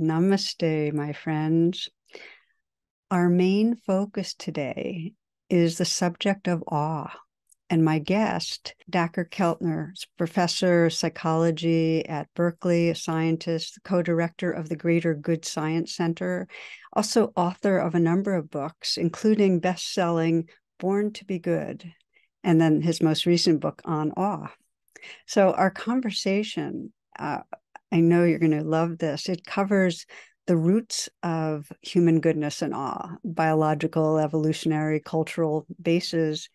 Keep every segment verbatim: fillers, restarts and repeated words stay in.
Namaste, my friends. Our main focus today is the subject of awe. And my guest, Dacher Keltner, professor of psychology at Berkeley, a scientist, co-director of the Greater Good Science Center, also author of a number of books, including best-selling Born to be Good, and then his most recent book on awe. So our conversation, uh, I know you're going to love this, it covers the roots of human goodness and awe, biological, evolutionary, cultural bases,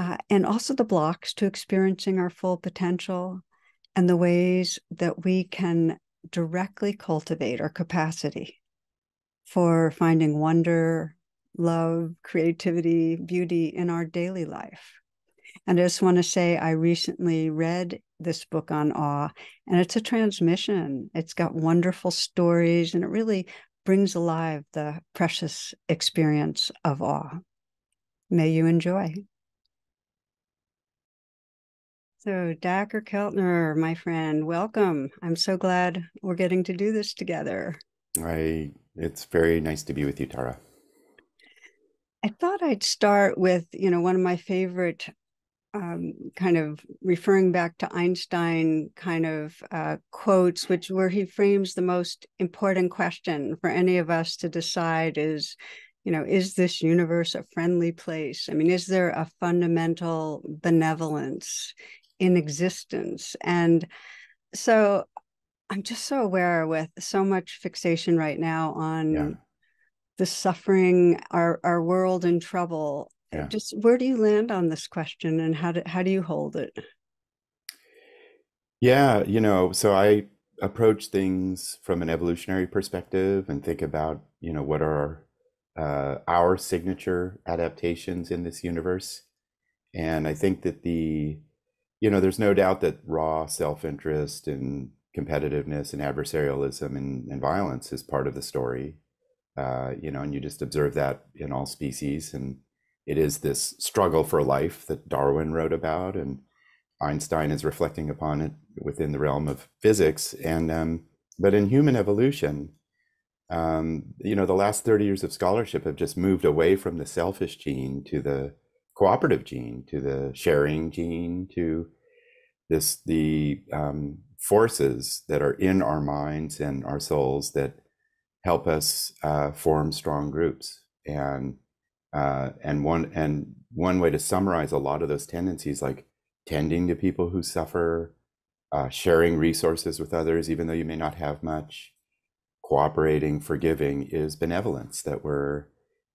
Uh, and also the blocks to experiencing our full potential and the ways that we can directly cultivate our capacity for finding wonder, love, creativity, beauty in our daily life. And I just want to say I recently read this book on awe, and it's a transmission. It's got wonderful stories, and it really brings alive the precious experience of awe. May you enjoy. So Dacher Keltner, my friend, welcome. I'm so glad we're getting to do this together. I, it's very nice to be with you, Tara. I thought I'd start with, you know, one of my favorite um, kind of referring back to Einstein kind of uh, quotes, which where he frames the most important question for any of us to decide is, you know, is this universe a friendly place? I mean, is there a fundamental benevolence in existence? And so I'm just so aware with so much fixation right now on yeah. the suffering, our, our world in trouble. Yeah. Just where do you land on this question and how do, how do you hold it? Yeah, you know, so I approach things from an evolutionary perspective and think about, you know, what are uh, our signature adaptations in this universe. And I think that the you know, there's no doubt that raw self-interest and competitiveness and adversarialism and, and violence is part of the story, uh, you know, and you just observe that in all species. And it is this struggle for life that Darwin wrote about, and Einstein is reflecting upon it within the realm of physics. And um, but in human evolution, um, you know, the last thirty years of scholarship have just moved away from the selfish gene to the cooperative gene, to the sharing gene, to this the um, forces that are in our minds and our souls that help us uh, form strong groups. And uh, and one and one way to summarize a lot of those tendencies, like tending to people who suffer, uh, sharing resources with others, even though you may not have much, cooperating, forgiving, is benevolence. That we're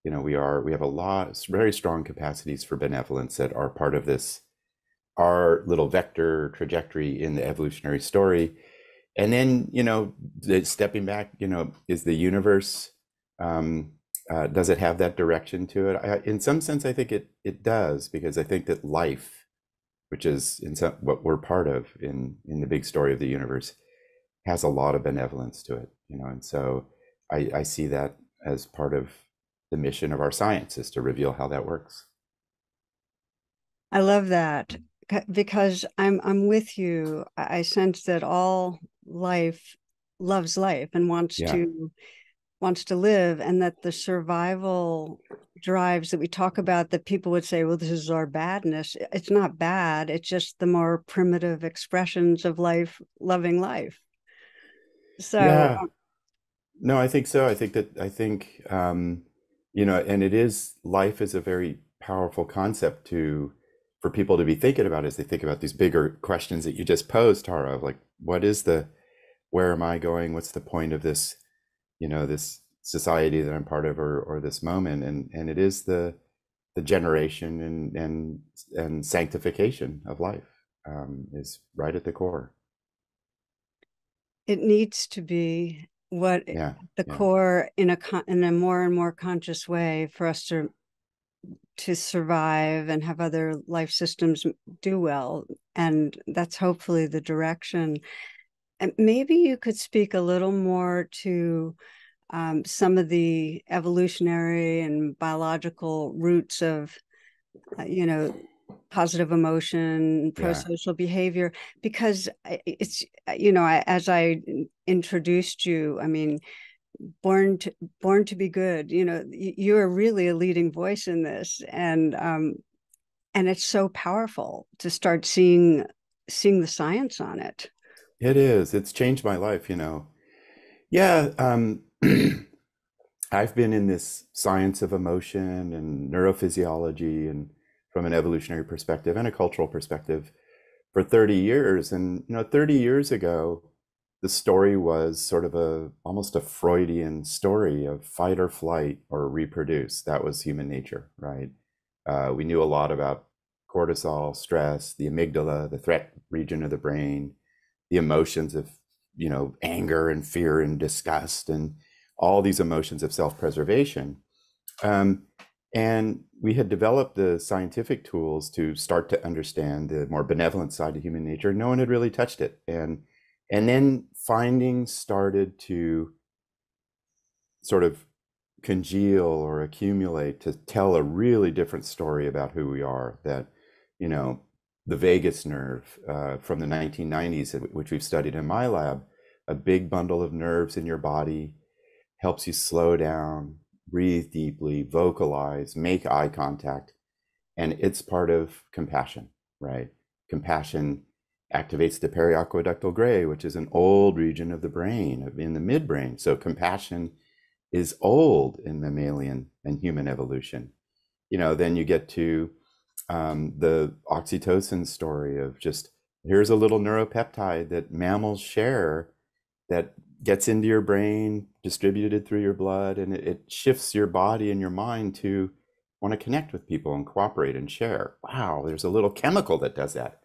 You know, we are, we have a lot, very strong capacities for benevolence that are part of this, our little vector trajectory in the evolutionary story. And then, you know, stepping back, you know, is the universe, um, uh, does it have that direction to it? I, in some sense, I think it, it does, because I think that life, which is in some, what we're part of in, in the big story of the universe, has a lot of benevolence to it, you know, and so I, I see that as part of the mission of our science, is to reveal how that works. I love that, because I'm I'm with you. I sense that all life loves life and wants yeah. to wants to live, and that the survival drives that we talk about, that people would say, well, this is our badness. It's not bad. It's just the more primitive expressions of life, loving life. So yeah. No, I think so. I think that I think. Um, You know, and it is, life is a very powerful concept to, for people to be thinking about as they think about these bigger questions that you just posed, Tara, of like, what is the, where am I going? What's the point of this, you know, this society that I'm part of, or, or this moment? And, and it is the, the generation and, and, and sanctification of life um, is right at the core. It needs to be. What yeah, the yeah. core in a con in a more and more conscious way for us to to survive and have other life systems do well, and that's hopefully the direction. And maybe you could speak a little more to um, some of the evolutionary and biological roots of uh, you know positive emotion, pro-social yeah. behavior, because it's, you know, I, as I introduced you, I mean, born to, born to be good, you know, you're really a leading voice in this. And, um, and it's so powerful to start seeing, seeing the science on it. It is. It's changed my life, you know? Yeah. Um, I've been in this science of emotion and neurophysiology and from an evolutionary perspective and a cultural perspective for thirty years. And, you know, thirty years ago, the story was sort of a, almost a Freudian story of fight or flight or reproduce. That was human nature, right? Uh, we knew a lot about cortisol, stress, the amygdala, the threat region of the brain, the emotions of, you know, anger and fear and disgust and all these emotions of self-preservation. Um, and we had developed the scientific tools to start to understand the more benevolent side of human nature. No one had really touched it. And, and then findings started to sort of congeal or accumulate to tell a really different story about who we are, that, you know, the vagus nerve uh, from the nineteen nineties, which we've studied in my lab, a big bundle of nerves in your body, helps you slow down, breathe deeply, vocalize, make eye contact. And it's part of compassion, right? Compassion activates the periaqueductal gray, which is an old region of the brain, in the midbrain. So compassion is old in mammalian and human evolution. You know, then you get to um, the oxytocin story of just, here's a little neuropeptide that mammals share that gets into your brain, distributed through your blood, and it, it shifts your body and your mind to want to connect with people and cooperate and share. Wow, there's a little chemical that does that,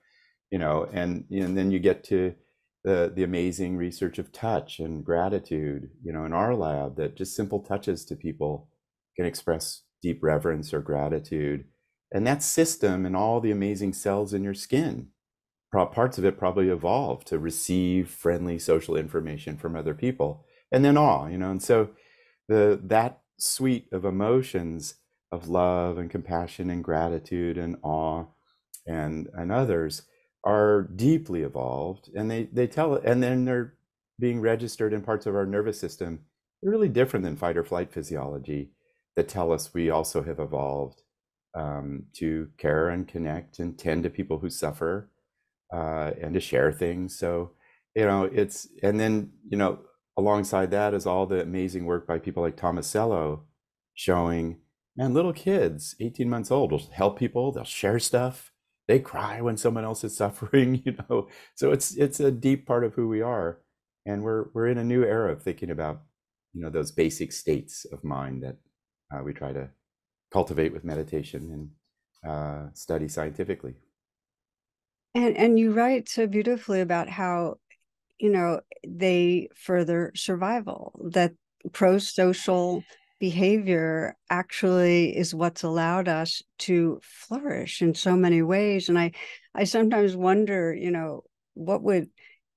you know, and, and then you get to the, the amazing research of touch and gratitude, you know, in our lab, that just simple touches to people can express deep reverence or gratitude. And that system and all the amazing cells in your skin, parts of it probably evolved to receive friendly social information from other people, and then awe, you know. And so the that suite of emotions of love and compassion and gratitude and awe and and others are deeply evolved, and they they tell it, and then they're being registered in parts of our nervous system. They're really different than fight or flight physiology that tell us we also have evolved um, to care and connect and tend to people who suffer. Uh, and to share things. So, you know, it's, and then, you know, alongside that is all the amazing work by people like Tomasello showing, man, little kids, eighteen months old, will help people, they'll share stuff, they cry when someone else is suffering, you know. So it's it's a deep part of who we are. And we're, we're in a new era of thinking about, you know, those basic states of mind that uh, we try to cultivate with meditation and uh, study scientifically. And, and you write so beautifully about how, you know, they further survival, that pro-social behavior actually is what's allowed us to flourish in so many ways. And I, I sometimes wonder, you know, what would,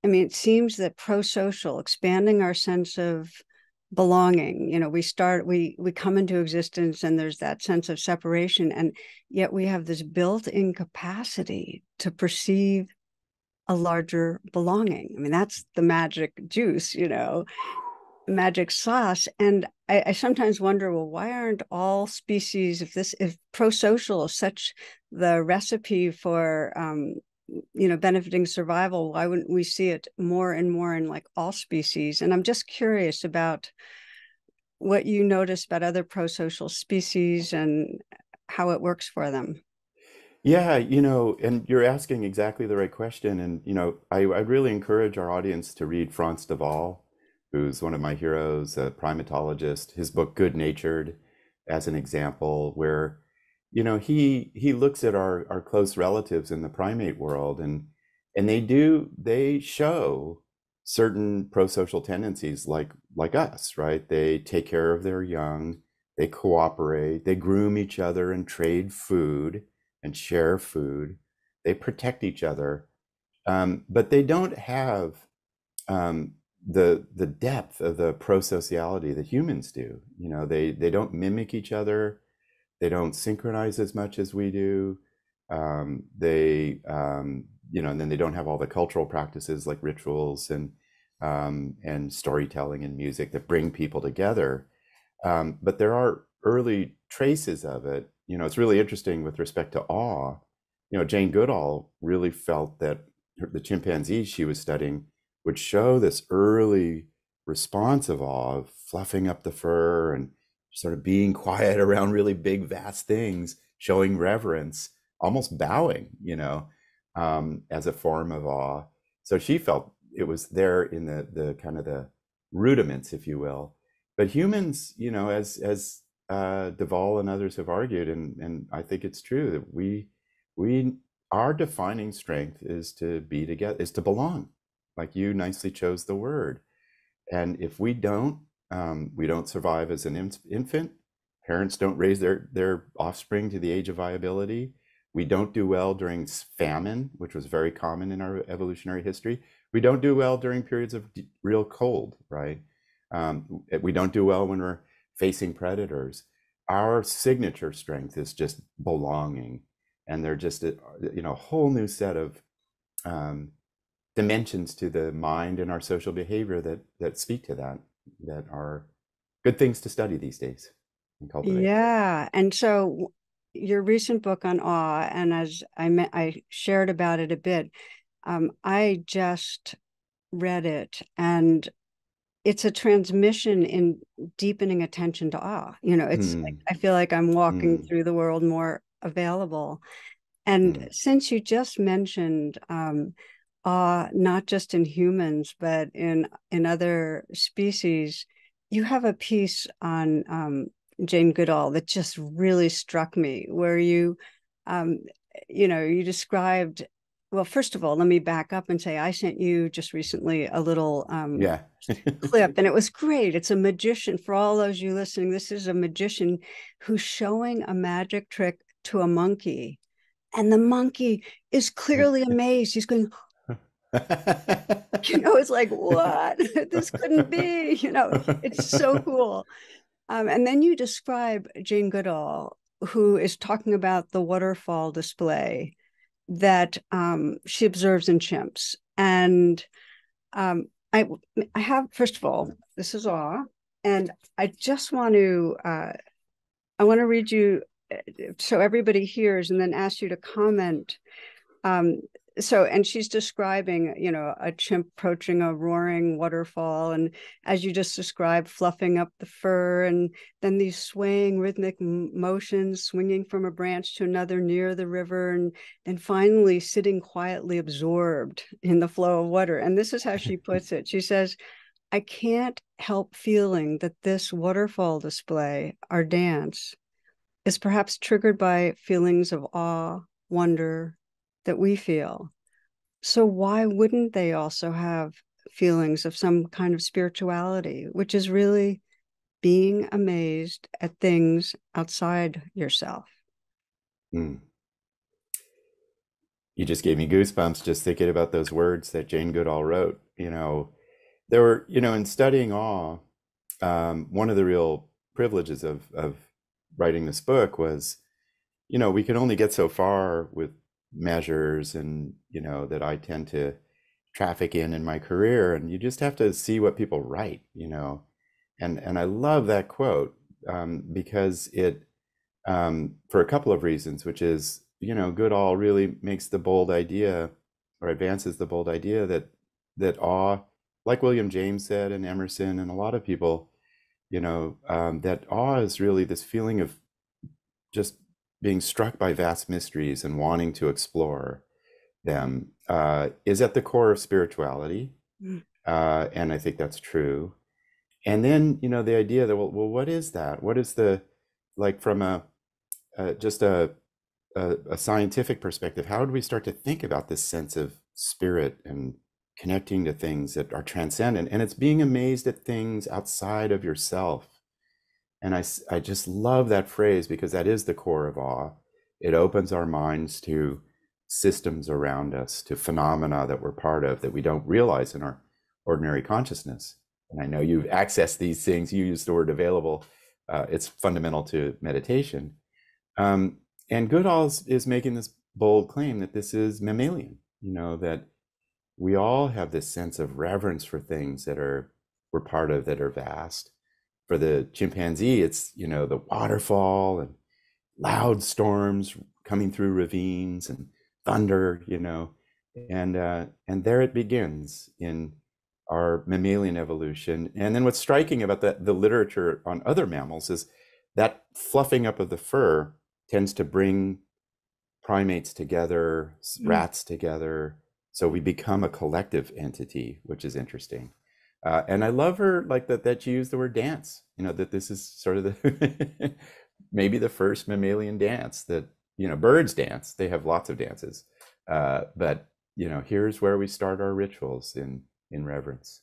I mean, it seems that pro-social, expanding our sense of belonging, you know, we start, we, we come into existence and there's that sense of separation, and yet we have this built-in capacity to perceive a larger belonging. I mean, that's the magic juice, you know, magic sauce. And I, I sometimes wonder, well, why aren't all species, if this, if pro-social is such the recipe for, um, you know, benefiting survival, why wouldn't we see it more and more in like all species? And I'm just curious about what you notice about other pro-social species and how it works for them. Yeah, you know, and you're asking exactly the right question. And, you know, I, I really encourage our audience to read Franz de Waal, who's one of my heroes, a primatologist, his book, Good Natured, as an example, where you know, he he looks at our, our close relatives in the primate world, and and they do they show certain pro-social tendencies like like us, right? They take care of their young, they cooperate, they groom each other and trade food and share food, they protect each other, um, but they don't have um, the the depth of the pro-sociality that humans do. You know, they they don't mimic each other. They don't synchronize as much as we do. Um, they, um, you know, and then they don't have all the cultural practices like rituals and um, and storytelling and music that bring people together. Um, but there are early traces of it. You know, it's really interesting with respect to awe. You know, Jane Goodall really felt that the chimpanzees she was studying would show this early response of awe, of fluffing up the fur and sort of being quiet around really big, vast things, showing reverence, almost bowing, you know, um, as a form of awe. So she felt it was there in the, the kind of the rudiments, if you will. But humans, you know, as, as uh, de Waal and others have argued, and, and I think it's true, that we, we, our defining strength is to be together, is to belong. Like you nicely chose the word. And if we don't, um, we don't survive as an in infant. Parents don't raise their, their offspring to the age of viability. We don't do well during famine, which was very common in our evolutionary history. We don't do well during periods of real cold, right? Um, we don't do well when we're facing predators. Our signature strength is just belonging. And they're just, a, you know, a whole new set of um, dimensions to the mind and our social behavior that, that speak to that, that are good things to study these days and cultivate. Yeah. And so your recent book on awe, and as I met, I shared about it a bit, um, I just read it, and it's a transmission in deepening attention to awe. You know, it's mm. like, I feel like I'm walking mm. through the world more available. And mm. since you just mentioned um, awe, not just in humans, but in, in other species, you have a piece on um, Jane Goodall that just really struck me, where you, um, you know, you described, well, first of all, let me back up and say, I sent you just recently a little um, yeah. clip, and it was great. It's a magician. For all those you listening, this is a magician who's showing a magic trick to a monkey, and the monkey is clearly amazed. He's going, you know, it's like, what? This couldn't be, you know, it's so cool. Um, and then you describe Jane Goodall, who is talking about the waterfall display that um, she observes in chimps. And um, I, I have, first of all, this is awe. And I just want to, uh, I want to read you so everybody hears and then ask you to comment. Um, so, and she's describing, you know, a chimp approaching a roaring waterfall, and as you just described, fluffing up the fur, and then these swaying rhythmic motions, swinging from a branch to another near the river, and then finally sitting quietly absorbed in the flow of water. And this is how she puts it. She says, "I can't help feeling that this waterfall display, our dance, is perhaps triggered by feelings of awe, wonder, that we feel. So why wouldn't they also have feelings of some kind of spirituality, which is really being amazed at things outside yourself?" Mm. You just gave me goosebumps just thinking about those words that Jane Goodall wrote. You know, there were, you know, in studying awe, um, one of the real privileges of, of writing this book was, you know, we could only get so far with measures, and you know that I tend to traffic in in my career, and you just have to see what people write, you know, and and I love that quote um, because it um, for a couple of reasons, which is, you know, Goodall really makes the bold idea, or advances the bold idea, that that awe, like William James said and Emerson and a lot of people, you know, um, that awe is really this feeling of just being struck by vast mysteries and wanting to explore them, uh, is at the core of spirituality. Mm. Uh, and I think that's true. And then, you know, the idea that, well, well what is that? What is the, like from a, uh, just a, a, a scientific perspective, how do we start to think about this sense of spirit and connecting to things that are transcendent? And it's being amazed at things outside of yourself. And I, I just love that phrase, because that is the core of awe. It opens our minds to systems around us, to phenomena that we're part of that we don't realize in our ordinary consciousness. And I know you've accessed these things. You use the word available. Uh, it's fundamental to meditation. Um, and Goodall is making this bold claim that this is mammalian, you know, that we all have this sense of reverence for things that are we're part of, that are vast. For the chimpanzee, it's, you know, the waterfall and loud storms coming through ravines and thunder, you know, and uh, and there it begins in our mammalian evolution. And then what's striking about the, the literature on other mammals is that fluffing up of the fur tends to bring primates together, rats mm-hmm. together. So we become a collective entity, which is interesting. Uh, and I love her, like that, that she used the word dance, you know, that this is sort of the, maybe the first mammalian dance that, you know, birds dance, they have lots of dances. Uh, but, you know, here's where we start our rituals in, in reverence.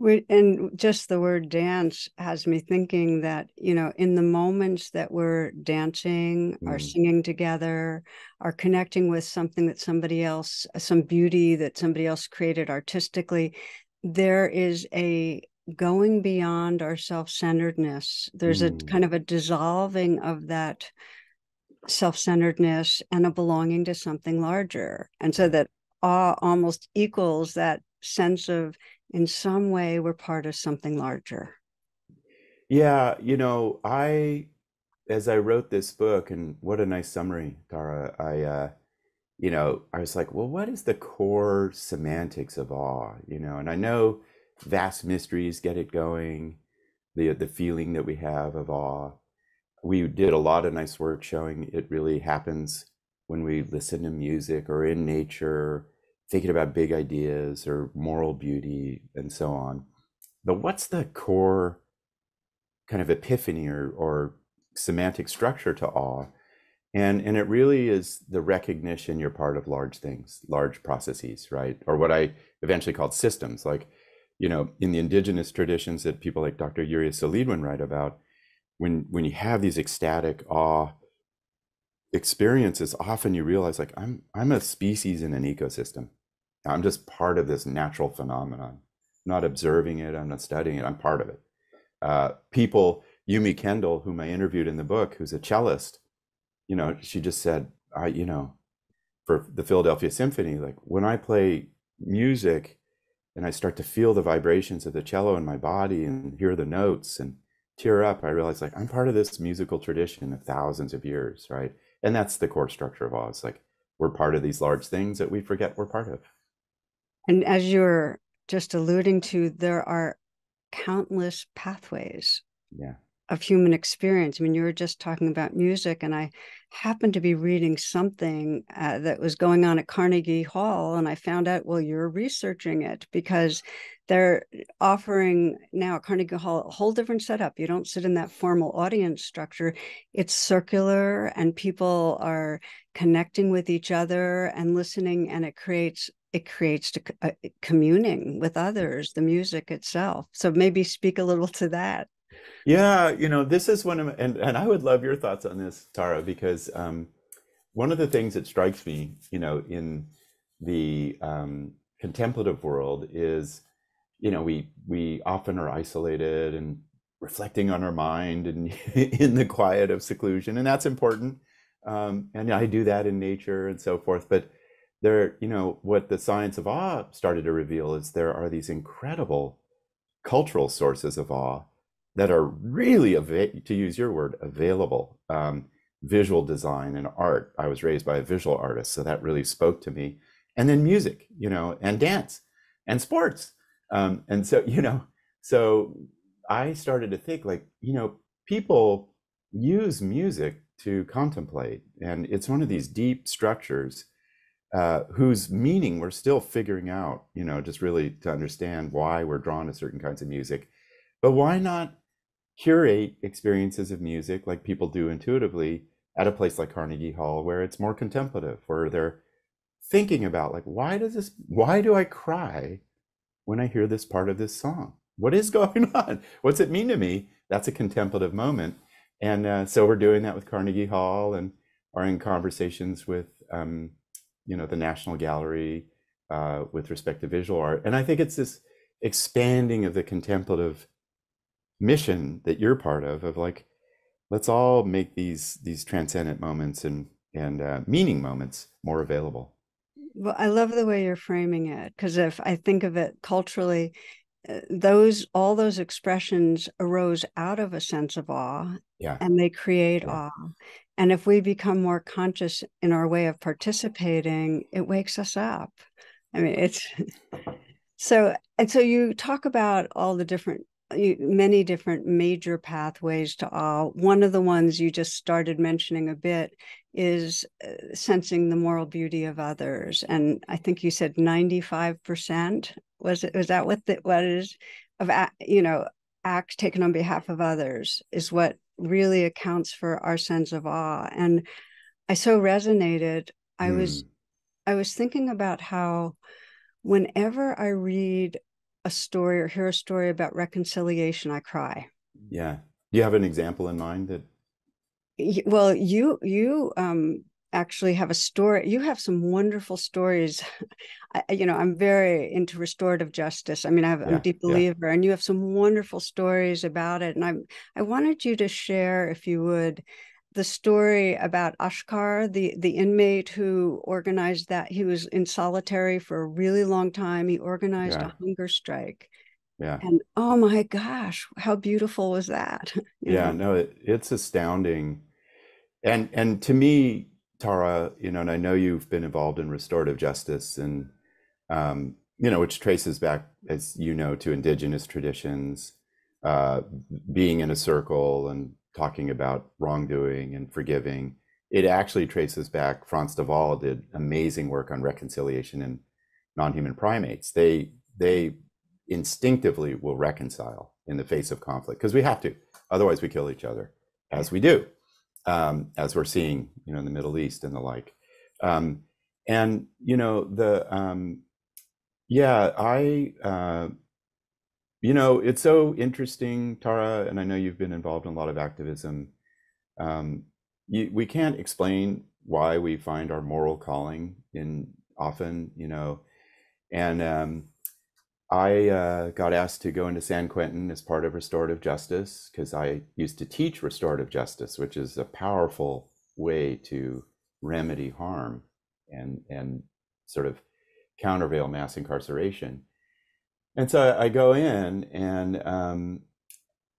We, and just the word dance has me thinking that, you know, in the moments that we're dancing, mm. are singing together, are connecting with something that somebody else, some beauty that somebody else created artistically, there is a going beyond our self-centeredness. There's mm. a kind of a dissolving of that self-centeredness and a belonging to something larger. And so that awe almost equals that sense of, in some way, we're part of something larger. Yeah, you know, I, as I wrote this book, and what a nice summary, Tara, I, uh, you know, I was like, well, what is the core semantics of awe, you know? And I know vast mysteries get it going, the, the feeling that we have of awe. We did a lot of nice work showing it really happens when we listen to music or in nature, thinking about big ideas or moral beauty and so on. But what's the core kind of epiphany or, or semantic structure to awe? And, and it really is the recognition you're part of large things, large processes, right? Or what I eventually called systems. Like, you know, in the indigenous traditions that people like Doctor Yuria Salidwan write about, when, when you have these ecstatic awe experiences, often you realize, like, I'm, I'm a species in an ecosystem. I'm just part of this natural phenomenon. I'm not observing it, I'm not studying it, I'm part of it. Uh, people, Yumi Kendall, whom I interviewed in the book, who's a cellist, you know, she just said, I, you know, for the Philadelphia Symphony, like, when I play music and I start to feel the vibrations of the cello in my body and hear the notes and tear up, I realize, like, I'm part of this musical tradition of thousands of years, right? And that's the core structure of awe. It's like, we're part of these large things that we forget we're part of. And as you're just alluding to, there are countless pathways. Yeah. Of human experience. I mean, you were just talking about music, and I happened to be reading something uh, that was going on at Carnegie Hall, and I found out, well, you're researching it, because they're offering now at Carnegie Hall a whole different setup. You don't sit in that formal audience structure. It's circular, and people are connecting with each other and listening, and it creates it creates uh, communing with others, the music itself. So maybe speak a little to that. Yeah, you know, this is one of my, and, and I would love your thoughts on this, Tara, because um, one of the things that strikes me, you know, in the um, contemplative world is, you know, we, we often are isolated and reflecting on our mind and in the quiet of seclusion, and that's important. Um, and I do that in nature and so forth. But there, you know, what the science of awe started to reveal is there are these incredible cultural sources of awe that are really, to use your word, available. Um, visual design and art. I was raised by a visual artist, so that really spoke to me. And then music, you know, and dance and sports. Um, and so, you know, so I started to think, like, you know, people use music to contemplate. And it's one of these deep structures uh, whose meaning we're still figuring out, you know, just really to understand why we're drawn to certain kinds of music. But why not curate experiences of music like people do intuitively at a place like Carnegie Hall, where it's more contemplative, where they're thinking about, like, why does this, why do I cry when I hear this part of this song? What is going on? What's it mean to me? That's a contemplative moment. And uh, so we're doing that with Carnegie Hall, and are in conversations with, um, you know, the National Gallery uh, with respect to visual art. And I think it's this expanding of the contemplative mission that you're part of, of like, let's all make these these transcendent moments and and uh, meaning moments more available. Well, I love the way you're framing it, because if I think of it culturally, those all those expressions arose out of a sense of awe, yeah. and they create yeah. awe. And if we become more conscious in our way of participating, it wakes us up. I mean, it's so, and so you talk about all the different, many different major pathways to awe. One of the ones you just started mentioning a bit is sensing the moral beauty of others. And I think you said ninety-five percent was it, was that what the, what is of, you know, acts taken on behalf of others is what really accounts for our sense of awe. And I so resonated. I mm. was, I was thinking about how whenever I read a story or hear a story about reconciliation, I cry. Yeah. Do you have an example in mind that? Well, you, you um, actually have a story. You have some wonderful stories. I, you know, I'm very into restorative justice. I mean, I have, yeah, I'm a deep believer, yeah. and you have some wonderful stories about it. And I, I wanted you to share, if you would, the story about Ashkar, the, the inmate who organized that. He was in solitary for a really long time. He organized yeah. a hunger strike. Yeah. And oh my gosh, how beautiful was that? You yeah, know? no, it, it's astounding. And, and to me, Tara, you know, and I know you've been involved in restorative justice and, um, you know, which traces back, as you know, to indigenous traditions, uh, being in a circle and talking about wrongdoing and forgiving. It actually traces back. Franz de Waal did amazing work on reconciliation in non-human primates. They they instinctively will reconcile in the face of conflict because we have to, otherwise we kill each other, as we do, um, as we're seeing, you know, in the Middle East and the like. Um, and you know the um, yeah, I. Uh, You know, it's so interesting, Tara, and I know you've been involved in a lot of activism. Um, you, we can't explain why we find our moral calling in often, you know, and um, I uh, got asked to go into San Quentin as part of restorative justice because I used to teach restorative justice, which is a powerful way to remedy harm and, and sort of countervail mass incarceration. And so I go in and um,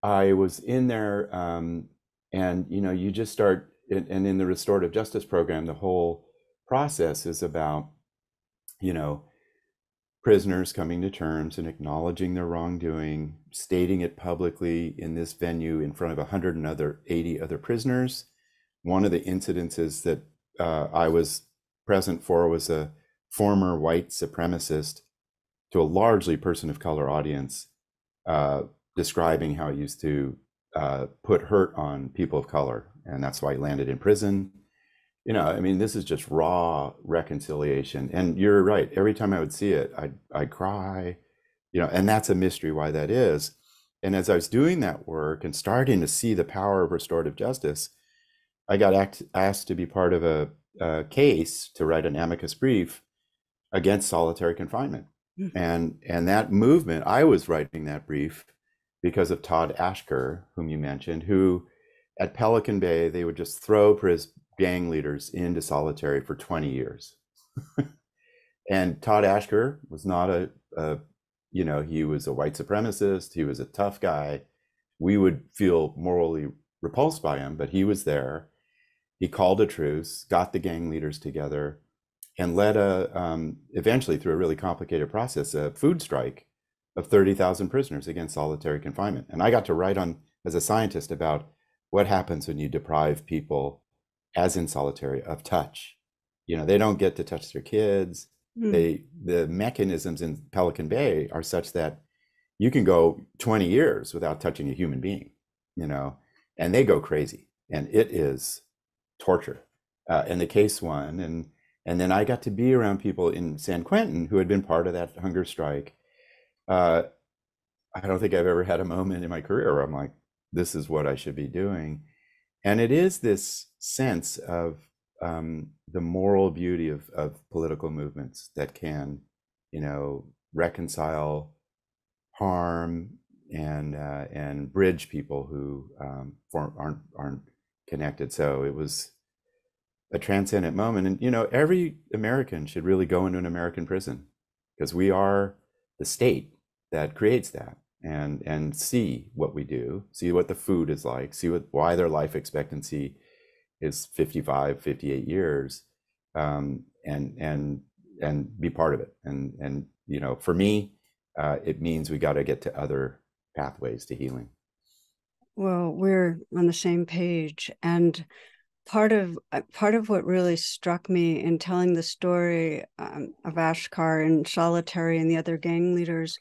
I was in there um, and, you know, you just start, and in the restorative justice program, the whole process is about, you know, prisoners coming to terms and acknowledging their wrongdoing, stating it publicly in this venue in front of one hundred eighty other prisoners. One of the incidences that uh, I was present for was a former white supremacist to a largely person of color audience, uh, describing how he used to uh, put hurt on people of color. And that's why he landed in prison. You know, I mean, this is just raw reconciliation. And you're right. Every time I would see it, I'd, I'd cry, you know, and that's a mystery why that is. And as I was doing that work and starting to see the power of restorative justice, I got act, asked to be part of a, a case to write an amicus brief against solitary confinement. And and that movement, I was writing that brief because of Todd Ashker, whom you mentioned, who at Pelican Bay, they would just throw pris gang leaders into solitary for twenty years. And Todd Ashker was not a, a, you know, he was a white supremacist. He was a tough guy. We would feel morally repulsed by him, but he was there. He called a truce, got the gang leaders together, and led a, um, eventually through a really complicated process, a food strike of thirty thousand prisoners against solitary confinement. And I got to write on, as a scientist, about what happens when you deprive people, as in solitary, of touch. You know, they don't get to touch their kids. Mm. They, the mechanisms in Pelican Bay are such that you can go twenty years without touching a human being, you know, and they go crazy. And it is torture. Uh, and the case won. And And then I got to be around people in San Quentin who had been part of that hunger strike. Uh, I don't think I've ever had a moment in my career where I'm like, this is what I should be doing. And it is this sense of um, the moral beauty of, of political movements that can, you know, reconcile harm and uh, and bridge people who um, aren't aren't connected. So it was. a transcendent moment. And, you know, every American should really go into an American prison, because we are the state that creates that, and and see what we do, see what the food is like, see what, why their life expectancy is fifty-five, fifty-eight years, um, and and and be part of it. And, and you know, for me, uh, it means we got to get to other pathways to healing. Well, we're on the same page. And part of part of what really struck me in telling the story um, of Ashkar and Solitary and the other gang leaders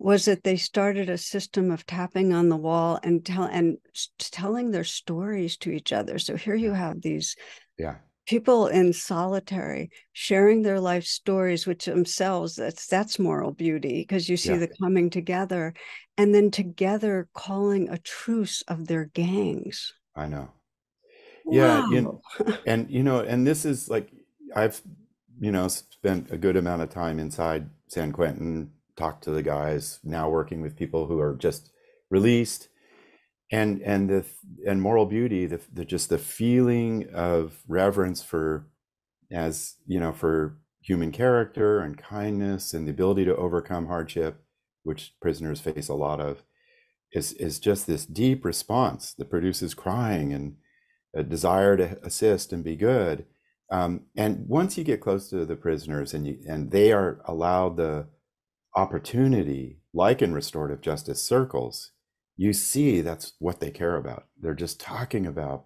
was that they started a system of tapping on the wall and tell and telling their stories to each other. So here you have these yeah. people in solitary sharing their life stories, which themselves, that's that's moral beauty, because you see yeah. the coming together, and then together calling a truce of their gangs. I know. Yeah, wow. you know, and you know, and this is like, I've, you know, spent a good amount of time inside San Quentin, talked to the guys, now working with people who are just released, and and the and moral beauty, the, the just the feeling of reverence for, as you know, for human character and kindness and the ability to overcome hardship, which prisoners face a lot of, is is just this deep response that produces crying and a desire to assist and be good. Um, and once you get close to the prisoners and you, and they are allowed the opportunity, like in restorative justice circles, you see that's what they care about. They're just talking about,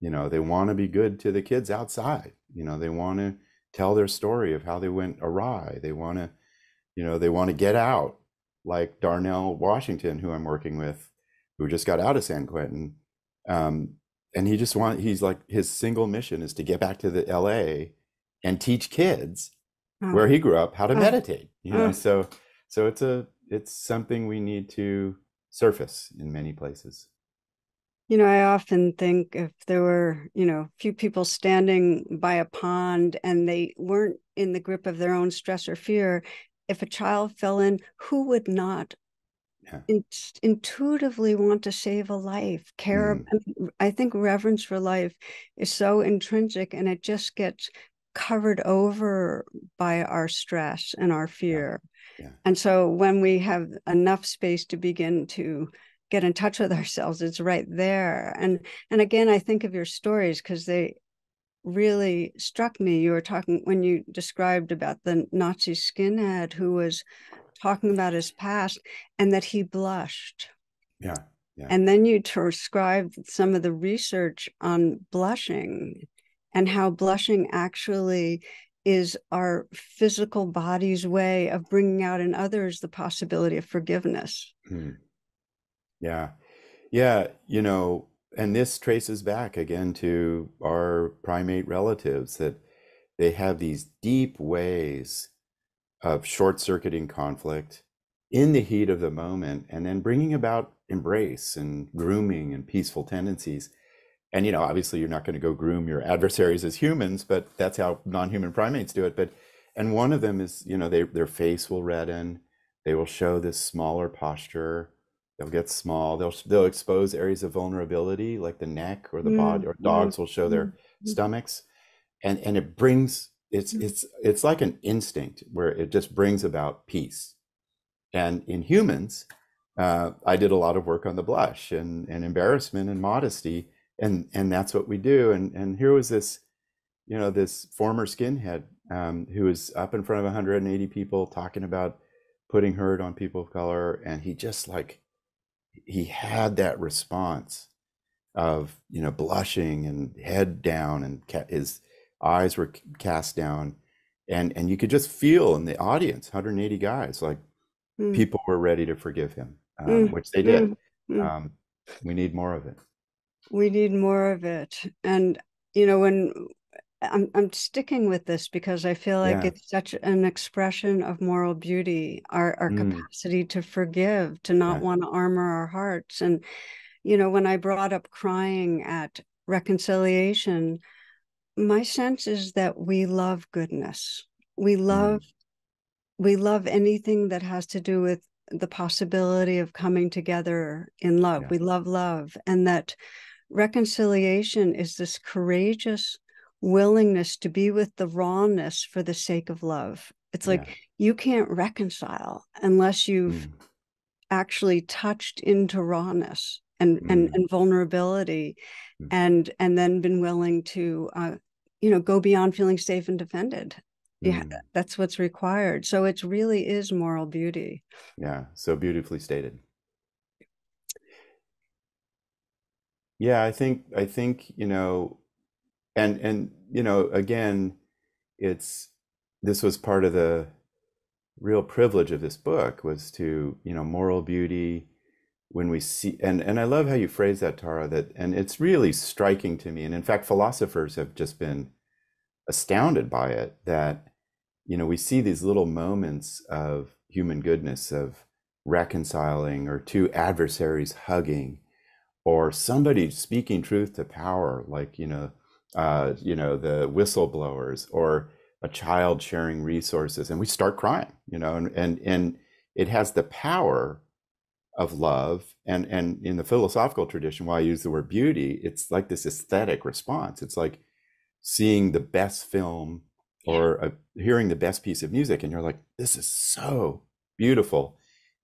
you know, they want to be good to the kids outside. You know, they want to tell their story of how they went awry. They want to, you know, they want to get out, like Darnell Washington, who I'm working with, who just got out of San Quentin. Um, And he just want he's like, his single mission is to get back to the L A and teach kids oh. where he grew up how to oh. meditate. You know, oh. so so it's a it's something we need to surface in many places. You know, I often think if there were, you know, few people standing by a pond and they weren't in the grip of their own stress or fear, if a child fell in, who would not Yeah. It's intuitively want to save a life, care. Mm. I mean, I think reverence for life is so intrinsic, and it just gets covered over by our stress and our fear. Yeah. Yeah. And so when we have enough space to begin to get in touch with ourselves, it's right there. And, and again, I think of your stories because they really struck me. You were talking when you described about the Nazi skinhead who was talking about his past and that he blushed. Yeah, yeah. And then you described some of the research on blushing and how blushing actually is our physical body's way of bringing out in others the possibility of forgiveness. Hmm. Yeah, yeah, you know, and this traces back again to our primate relatives, that they have these deep ways of short-circuiting conflict in the heat of the moment, and then bringing about embrace and grooming and peaceful tendencies. And, you know, obviously you're not going to go groom your adversaries as humans, but that's how non-human primates do it. But, and one of them is, you know, they, their face will redden, they will show this smaller posture, they'll get small, they'll, they'll expose areas of vulnerability like the neck or the yeah, body, or dogs yeah. will show their yeah. stomachs. And, and it brings, It's it's it's like an instinct where it just brings about peace. And in humans, uh, I did a lot of work on the blush and, and embarrassment and modesty, and and that's what we do. And and here was this, you know, this former skinhead um, who was up in front of one hundred eighty people talking about putting hurt on people of color, and he just like he had that response of, you know, blushing and head down, and his eyes were cast down, and and you could just feel in the audience, one hundred eighty guys, like mm. people were ready to forgive him, um, mm. which they did. Mm. Um, we need more of it. We need more of it. And you know, when I'm I'm sticking with this because I feel like yeah. it's such an expression of moral beauty, our our mm. capacity to forgive, to not yeah. want to armor our hearts. And you know, when I brought up crying at reconciliation, my sense is that we love goodness. We love, mm. we love anything that has to do with the possibility of coming together in love. Yeah. We love love, and that reconciliation is this courageous willingness to be with the rawness for the sake of love. It's like, yeah. you can't reconcile unless you've mm. actually touched into rawness and, mm. and, and vulnerability mm. and, and then been willing to, uh, you know, go beyond feeling safe and defended. Yeah, mm. that's what's required. So it really is moral beauty. Yeah, so beautifully stated. Yeah, I think, I think, you know, and, and, you know, again, it's, this was part of the real privilege of this book was to, you know, moral beauty when we see, and, and I love how you phrase that, Tara, that, and it's really striking to me. And in fact, philosophers have just been astounded by it, that, you know, we see these little moments of human goodness, of reconciling, or two adversaries hugging, or somebody speaking truth to power, like, you know, uh, you know, the whistleblowers, or a child sharing resources, and we start crying, you know, and, and, and it has the power of love. And, and in the philosophical tradition, while I use the word beauty, it's like this aesthetic response. It's like seeing the best film or a, hearing the best piece of music, and you're like, this is so beautiful.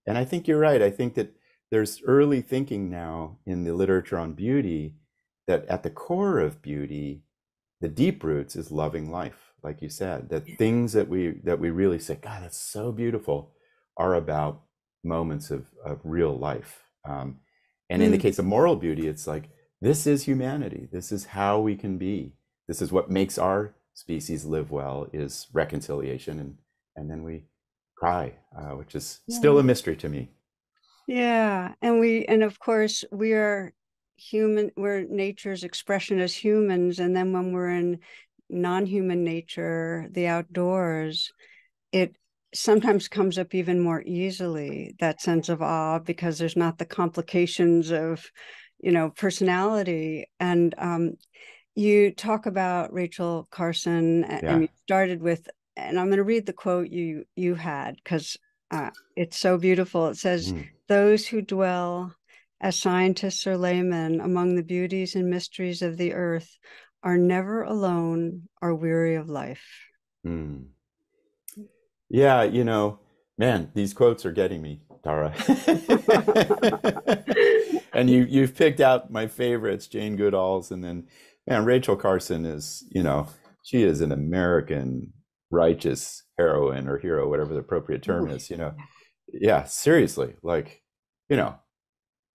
And I think you're right. I think that there's early thinking now in the literature on beauty that at the core of beauty, the deep roots is loving life. Like you said, that things that we that we really say, God, that's so beautiful, are about moments of, of real life. Um, and mm. in the case of moral beauty, it's like, this is humanity. This is how we can be. This is what makes our species live well, is reconciliation, and and then we cry, uh, which is yeah. still a mystery to me. Yeah, and we and of course we are human. We're nature's expression as humans, and then when we're in non-human nature, the outdoors, it sometimes comes up even more easily, that sense of awe, because there's not the complications of, you know, personality. And um, you talk about Rachel Carson, and, yeah. and you started with, and I'm going to read the quote you you had, because uh, it's so beautiful. It says, mm. "Those who dwell as scientists or laymen among the beauties and mysteries of the earth are never alone or weary of life." Mm. Yeah, you know, man, these quotes are getting me, Tara. And you, you've picked out my favorites, Jane Goodall's, and then, man, Rachel Carson is, you know, she is an American righteous heroine or hero, whatever the appropriate term is, you know. Yeah, seriously, like, you know,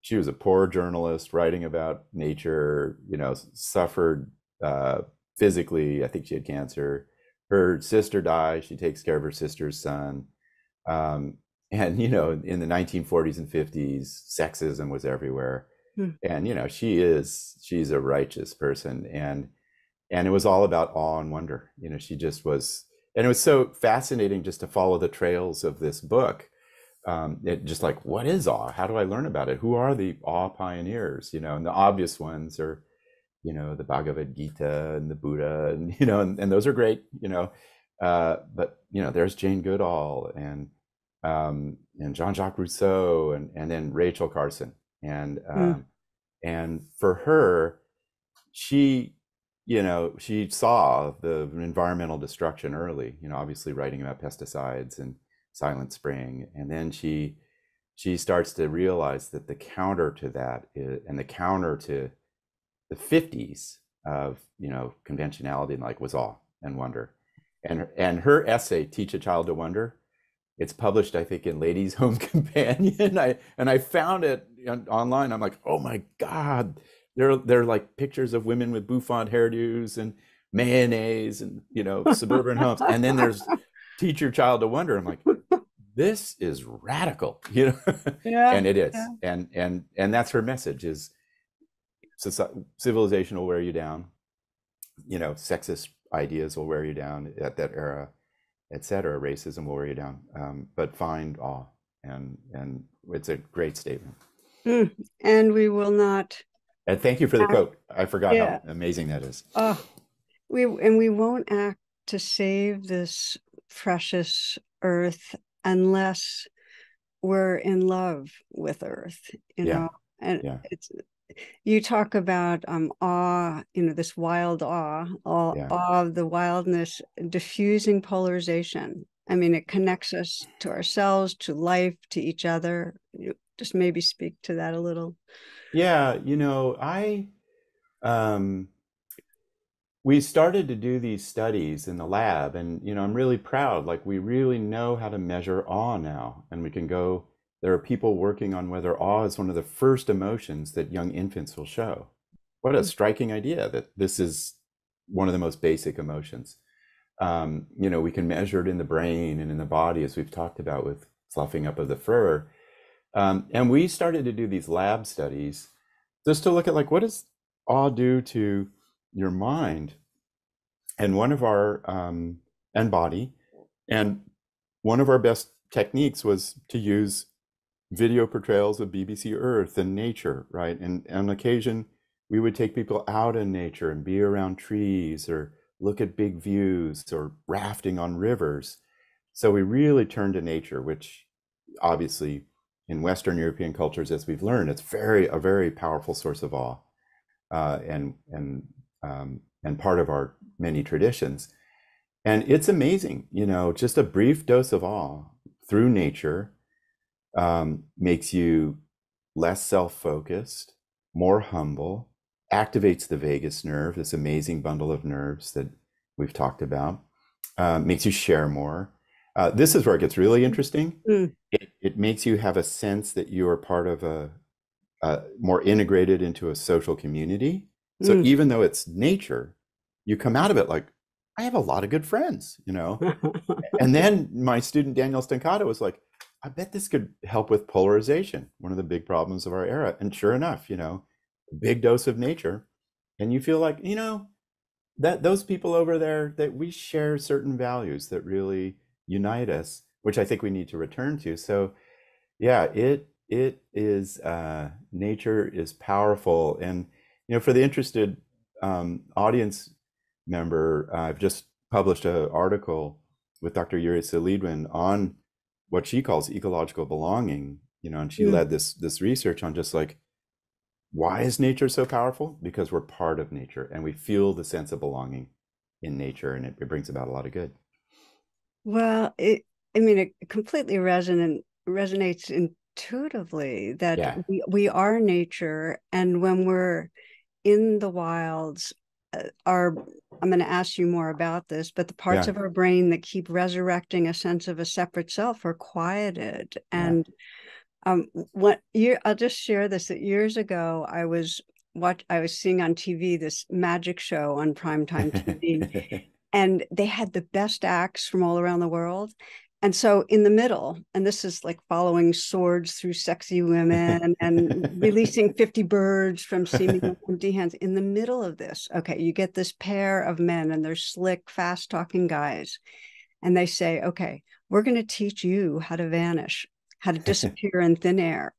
she was a poor journalist writing about nature, you know, suffered uh physically. I think she had cancer. Her sister dies. She takes care of her sister's son, um and you know, in the nineteen forties and fifties, sexism was everywhere. hmm. And you know, she is she's a righteous person, and and it was all about awe and wonder. You know, she just was. And it was so fascinating just to follow the trails of this book. Um it just like, what is awe? How do I learn about it? Who are the awe pioneers? You know, and the obvious ones are, you know, the Bhagavad Gita and the Buddha, and, you know, and, and those are great, you know, uh, but, you know, there's Jane Goodall and, um, and Jean-Jacques Rousseau, and, and then Rachel Carson. And, um, mm. and for her, she, you know, she saw the environmental destruction early, you know, obviously writing about pesticides and Silent Spring. And then she, she starts to realize that the counter to that is, and the counter to the fifties of, you know, conventionality and like, was awe and wonder. And and her essay, Teach a Child to Wonder, it's published, I think, in Ladies Home Companion. I and I found it online. I'm like, oh my God, they're they're like pictures of women with bouffant hairdos and mayonnaise and, you know, suburban homes. And then there's Teach Your Child to Wonder. I'm like, this is radical, you know. Yeah, and it is. Yeah. And and and that's her message is, so civilization will wear you down, you know, sexist ideas will wear you down at that era, et cetera. Racism will wear you down, um, but find awe, and and it's a great statement. Mm, and we will not. And thank you for the act, quote. I forgot yeah. how amazing that is. Oh, we and we won't act to save this precious earth unless we're in love with Earth, you yeah. know, and yeah. it's. you talk about um, awe, you know, this wild awe, all, yeah. awe of the wildness, diffusing polarization. I mean, it connects us to ourselves, to life, to each other. You just maybe speak to that a little. Yeah, you know, I, um, we started to do these studies in the lab, and, you know, I'm really proud, like we really know how to measure awe now, and we can go, there are people working on whether awe is one of the first emotions that young infants will show. What a striking idea that this is one of the most basic emotions. Um, you know, we can measure it in the brain and in the body, as we've talked about with fluffing up of the fur. Um, and we started to do these lab studies just to look at, like, what does awe do to your mind and one of our, um, and body. And one of our best techniques was to use video portrayals of B B C Earth and nature, right? And, and on occasion, we would take people out in nature and be around trees or look at big views or rafting on rivers. So we really turned to nature, which obviously in Western European cultures, as we've learned, it's very, a very powerful source of awe, uh, and, and, um, and part of our many traditions. And it's amazing, you know, just a brief dose of awe through nature um, makes you less self-focused, more humble, activates the vagus nerve, this amazing bundle of nerves that we've talked about, uh, makes you share more. Uh, this is where it gets really interesting. Mm. It, it makes you have a sense that you are part of a, a more integrated into a social community. So mm. even though it's nature, you come out of it like, I have a lot of good friends, you know? And then my student, Daniel Stancata, was like, I bet this could help with polarization, one of the big problems of our era. And sure enough, you know, big dose of nature, and you feel like, you know, that those people over there, that we share certain values that really unite us, which I think we need to return to. So yeah, it it is, uh nature is powerful. And you know, for the interested um audience member, uh, I've just published an article with Doctor Yuria Salidwan on what she calls ecological belonging, you know, and she mm. led this this research on just like, why is nature so powerful? Because we're part of nature and we feel the sense of belonging in nature, and it, it brings about a lot of good. Well, it, I mean, it completely resonant, resonates intuitively that yeah. we, we are nature. And when we're in the wilds, our, I'm going to ask you more about this, but the parts yeah. of our brain that keep resurrecting a sense of a separate self are quieted. And yeah. Um, what year, I'll just share this, that years ago, I was watch, I was seeing on T V this magic show on primetime T V, and they had the best acts from all around the world. And so in the middle, and this is like following swords through sexy women and releasing fifty birds from seemingly empty hands. In the middle of this, okay, you get this pair of men, and they're slick, fast-talking guys. And they say, okay, we're going to teach you how to vanish, how to disappear in thin air.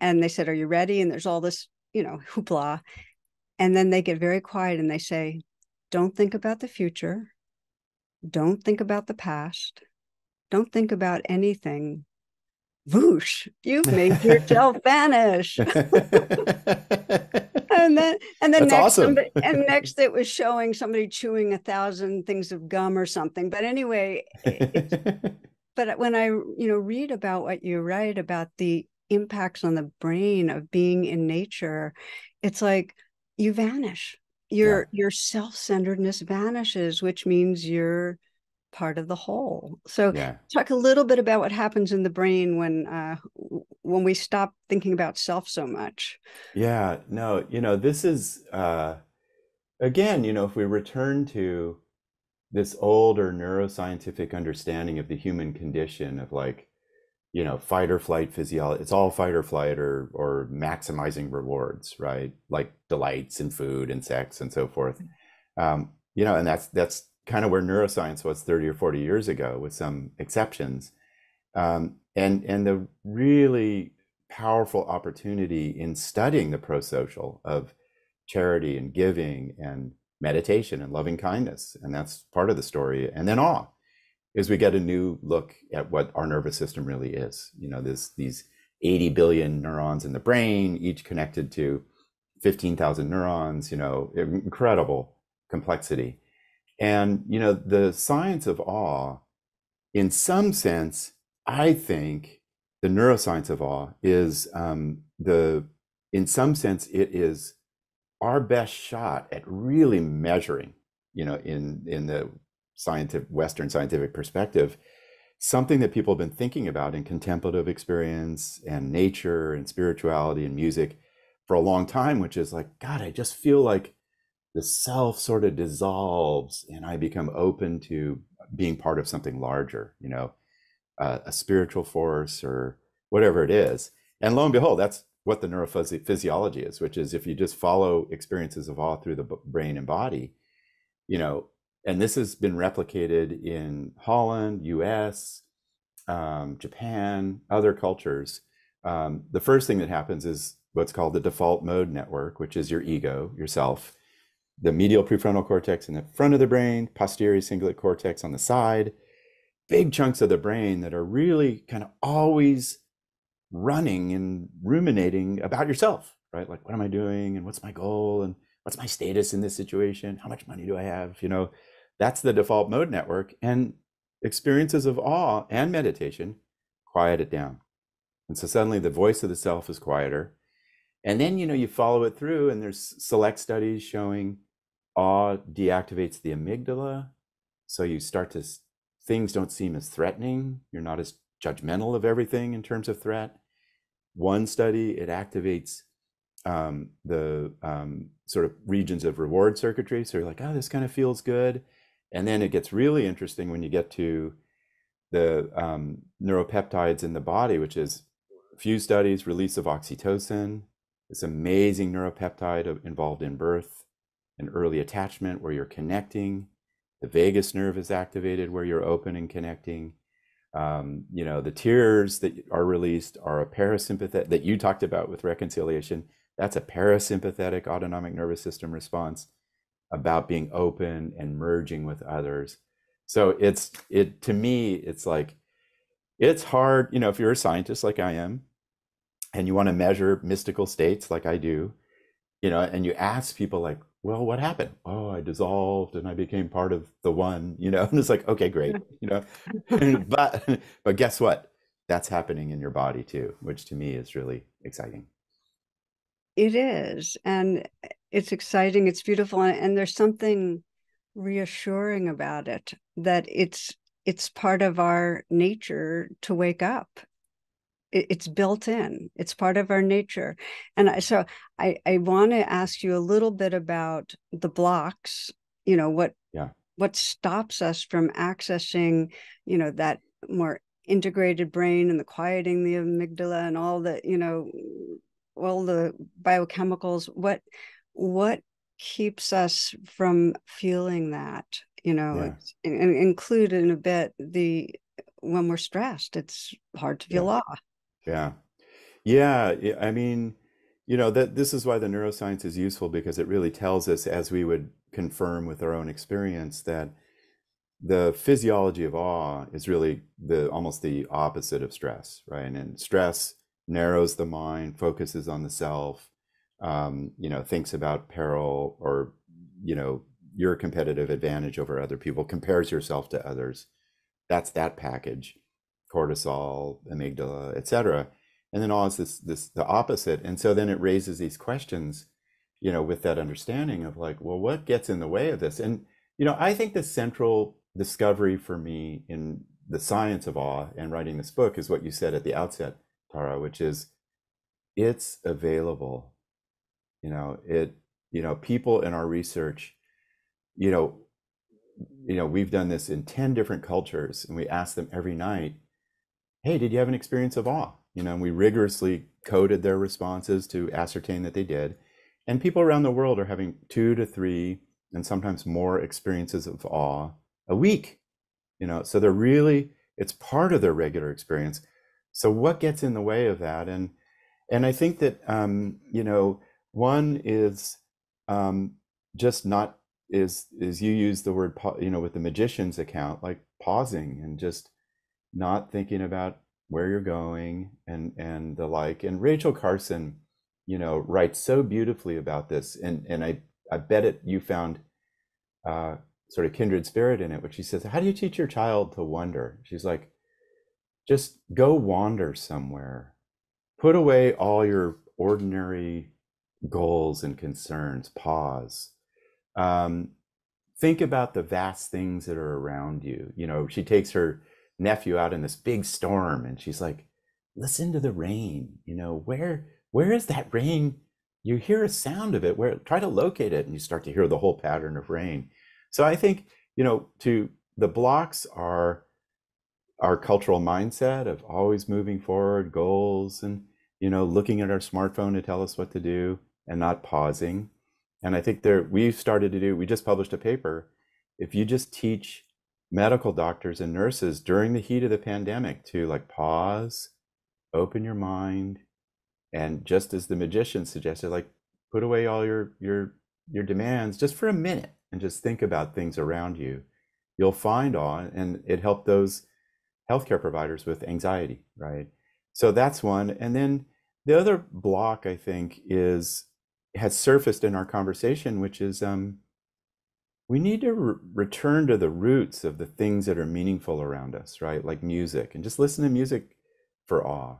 And they said, are you ready? And there's all this, you know, hoopla. And then they get very quiet and they say, don't think about the future. Don't think about the past. Don't think about anything. Whoosh, you've made yourself vanish. And then, and then That's next, awesome. somebody, and next it was showing somebody chewing a thousand things of gum or something. But anyway, it's, but when I, you know, read about what you write about the impacts on the brain of being in nature, it's like you vanish. Your, yeah. your self-centeredness vanishes, which means you're part of the whole. So yeah. talk a little bit about what happens in the brain when, uh, when we stop thinking about self so much. Yeah, no, you know, this is, uh, again, you know, if we return to this older neuroscientific understanding of the human condition of like, you know, fight or flight physiology, it's all fight or flight or, or maximizing rewards, right? Like delights and food and sex and so forth. Um, you know, and that's, that's kind of where neuroscience was thirty or forty years ago, with some exceptions. Um, and, and the really powerful opportunity in studying the prosocial of charity and giving and meditation and loving kindness, and that's part of the story. And then awe is, we get a new look at what our nervous system really is. You know, this, these eighty billion neurons in the brain, each connected to fifteen thousand neurons, you know, incredible complexity. And, you know, the science of awe, in some sense, I think the neuroscience of awe is um, the, in some sense, it is our best shot at really measuring, you know, in, in the scientific, Western scientific perspective, something that people have been thinking about in contemplative experience and nature and spirituality and music for a long time, which is like, God, I just feel like the self sort of dissolves and I become open to being part of something larger, you know, uh, a spiritual force or whatever it is. And lo and behold, that's what the neurophysiology is, which is if you just follow experiences of awe through the brain and body, you know, and this has been replicated in Holland, U S, um, Japan, other cultures. Um, the first thing that happens is what's called the default mode network, which is your ego, yourself, the medial prefrontal cortex in the front of the brain, posterior cingulate cortex on the side, big chunks of the brain that are really kind of always running and ruminating about yourself, right? Like, what am I doing? And what's my goal? And what's my status in this situation? How much money do I have? You know, that's the default mode network, and experiences of awe and meditation quiet it down. And so suddenly the voice of the self is quieter. And then, you know, you follow it through, and there's select studies showing awe deactivates the amygdala. So you start to, things don't seem as threatening. You're not as judgmental of everything in terms of threat. One study, it activates um, the um, sort of regions of reward circuitry. So you're like, oh, this kind of feels good. And then it gets really interesting when you get to the um, neuropeptides in the body, which is a few studies, release of oxytocin, this amazing neuropeptide involved in birth and early attachment where you're connecting. The vagus nerve is activated where you're open and connecting. Um, you know, the tears that are released are a parasympathetic, that you talked about with reconciliation. That's a parasympathetic autonomic nervous system response about being open and merging with others. So it's, it, to me, it's like, it's hard, you know, if you're a scientist like I am, and you want to measure mystical states like I do, you know, and you ask people like, well, what happened? Oh, I dissolved and I became part of the one, you know, and it's like, okay, great, you know, but, but guess what? That's happening in your body too, which to me is really exciting. It is, and it's exciting, it's beautiful, and, and there's something reassuring about it, that it's, it's part of our nature to wake up. It's built in. It's part of our nature. And I, so I, I want to ask you a little bit about the blocks, you know, what, yeah. what stops us from accessing, you know, that more integrated brain and the quieting the amygdala and all the, you know, all the biochemicals. What, what keeps us from feeling that, you know, yeah. and, and include in a bit the, when we're stressed, it's hard to feel yeah. awe. Yeah. Yeah. I mean, you know, that this is why the neuroscience is useful, because it really tells us, as we would confirm with our own experience, that the physiology of awe is really the almost the opposite of stress, right? And, and stress narrows the mind, focuses on the self, um, you know, thinks about peril or, you know, your competitive advantage over other people, compares yourself to others. That's that package, cortisol, amygdala, et cetera. And then all is this, this, the opposite. And so then it raises these questions, you know, with that understanding of like, well, what gets in the way of this? And, you know, I think the central discovery for me in the science of awe and writing this book is what you said at the outset, Tara, which is it's available. You know, it, you know, people in our research, you know, you know, we've done this in ten different cultures, and we asked them every night, hey, did you have an experience of awe? You know, and we rigorously coded their responses to ascertain that they did. And people around the world are having two to three and sometimes more experiences of awe a week, you know, so they're really, it's part of their regular experience. So what gets in the way of that? And, and I think that, um, you know, one is um, just not, is is you use the word, you know, with the magician's account, like pausing and just not thinking about where you're going and and the like. And Rachel Carson you know, writes so beautifully about this, and and I I bet it you found uh, sort of kindred spirit in it, which she says, how do you teach your child to wonder? She's like, just go wander somewhere, put away all your ordinary goals and concerns, pause, um, think about the vast things that are around you. You know, she takes her nephew out in this big storm and she's like, listen to the rain, you know, where, where is that rain? You hear a sound of it, where, try to locate it, and you start to hear the whole pattern of rain. So I think, you know, to the blocks are our cultural mindset of always moving forward, goals, and, you know, looking at our smartphone to tell us what to do and not pausing. And I think there, we've started to do, we just published a paper. If you just teach medical doctors and nurses during the heat of the pandemic to like pause, open your mind, and just as the magician suggested, like put away all your your your demands just for a minute and just think about things around you, you'll find on, and it helped those healthcare providers with anxiety, right? So that's one. And then the other block, I think, is has surfaced in our conversation, which is um, we need to re return to the roots of the things that are meaningful around us, right? Like music, and just listen to music for awe.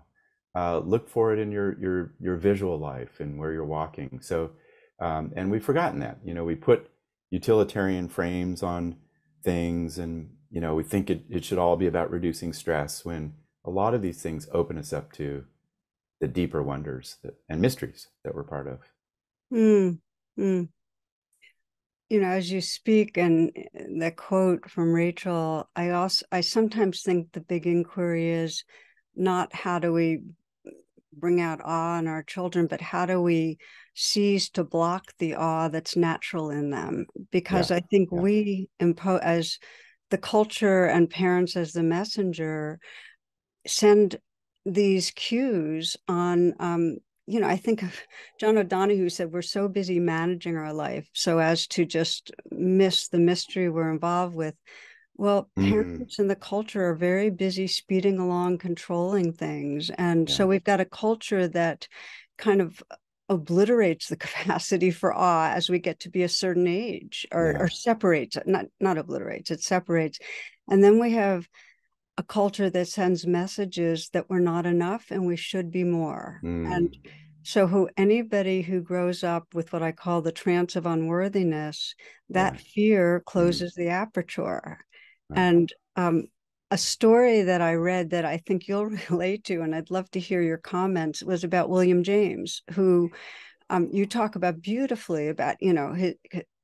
Uh, look for it in your your your visual life and where you're walking. So, um, and we've forgotten that. You know, we put utilitarian frames on things, and you know, we think it, it should all be about reducing stress, when a lot of these things open us up to the deeper wonders that, and mysteries that we're part of. Mm, mm. You know, as you speak, and that quote from Rachel, I also I sometimes think the big inquiry is not how do we bring out awe in our children, but how do we cease to block the awe that's natural in them? Because yeah, I think yeah. we impose, as the culture and parents as the messenger, send these cues on, um, you know, I think of John O'Donohue said, we're so busy managing our life so as to just miss the mystery we're involved with. Well, parents mm. and the culture are very busy speeding along, controlling things. And yeah. so we've got a culture that kind of obliterates the capacity for awe as we get to be a certain age, or, yeah. or separates it, not, not obliterates, it separates. And then we have a culture that sends messages that we're not enough and we should be more. Mm. And so who anybody who grows up with what I call the trance of unworthiness, that yeah. fear closes mm. the aperture. And um, a story that I read that I think you'll relate to, and I'd love to hear your comments, was about William James, who um, you talk about beautifully about, you know,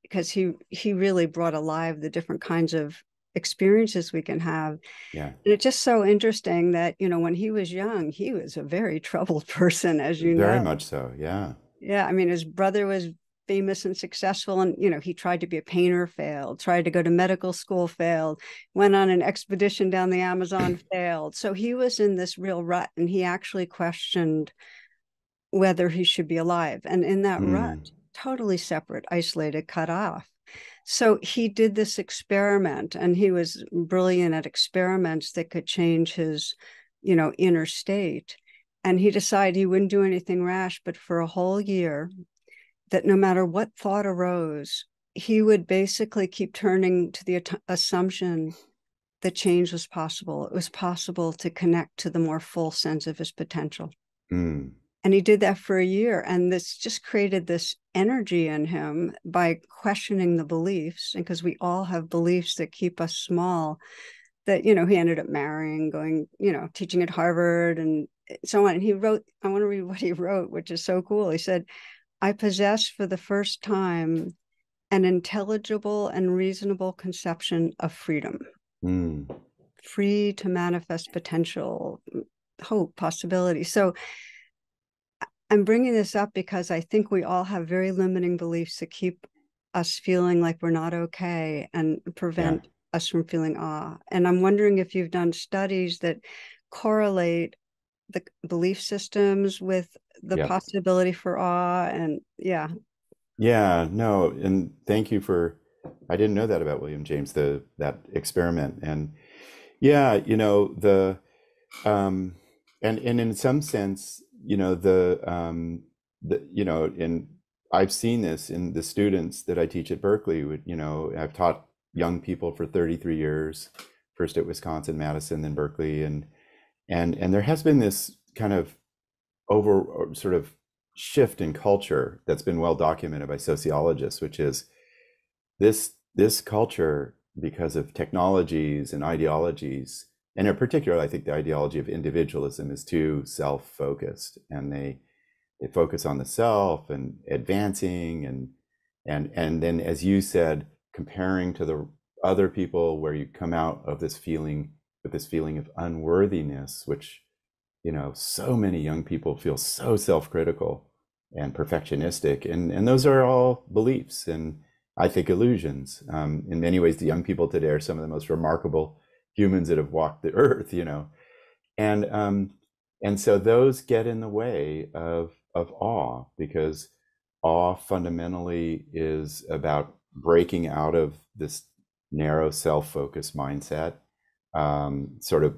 because he he really brought alive the different kinds of experiences we can have. Yeah. And it's just so interesting that, you know, when he was young, he was a very troubled person, as you know. Very much so, yeah. Yeah, I mean, his brother was famous and successful, and you know, he tried to be a painter, failed, tried to go to medical school, failed, went on an expedition down the Amazon, failed. So he was in this real rut, and he actually questioned whether he should be alive. And in that mm. rut, totally separate, isolated, cut off. So he did this experiment, and he was brilliant at experiments that could change his, you know, inner state. And he decided he wouldn't do anything rash, but for a whole year, that no matter what thought arose, he would basically keep turning to the assumption that change was possible. It was possible to connect to the more full sense of his potential. Mm. And he did that for a year. And this just created this energy in him by questioning the beliefs. And because we all have beliefs that keep us small, that, you know, he ended up marrying, going, you know, teaching at Harvard and so on. And he wrote, I want to read what he wrote, which is so cool. He said, I possess for the first time an intelligible and reasonable conception of freedom, mm. free to manifest potential, hope, possibility. So I'm bringing this up because I think we all have very limiting beliefs that keep us feeling like we're not okay and prevent yeah. us from feeling awe. And I'm wondering if you've done studies that correlate the belief systems with the yep. possibility for awe. And yeah. Yeah, no. And thank you for, I didn't know that about William James, the, that experiment. And yeah, you know, the, um, and, and in some sense, you know, the, um, the, you know, and I've seen this in the students that I teach at Berkeley. You know, I've taught young people for thirty-three years, first at Wisconsin, Madison, then Berkeley, and and and there has been this kind of over sort of shift in culture that's been well documented by sociologists, which is this this culture, because of technologies and ideologies, and in particular, I think the ideology of individualism is too self-focused, and they they focus on the self and advancing and and and then, as you said, comparing to the other people, where you come out of this feeling with this feeling of unworthiness, which, you know, so many young people feel so self-critical and perfectionistic, and and those are all beliefs and I think illusions. Um, in many ways, the young people today are some of the most remarkable humans that have walked the earth, you know, and um, and so those get in the way of of awe, because awe fundamentally is about breaking out of this narrow self-focused mindset, um, sort of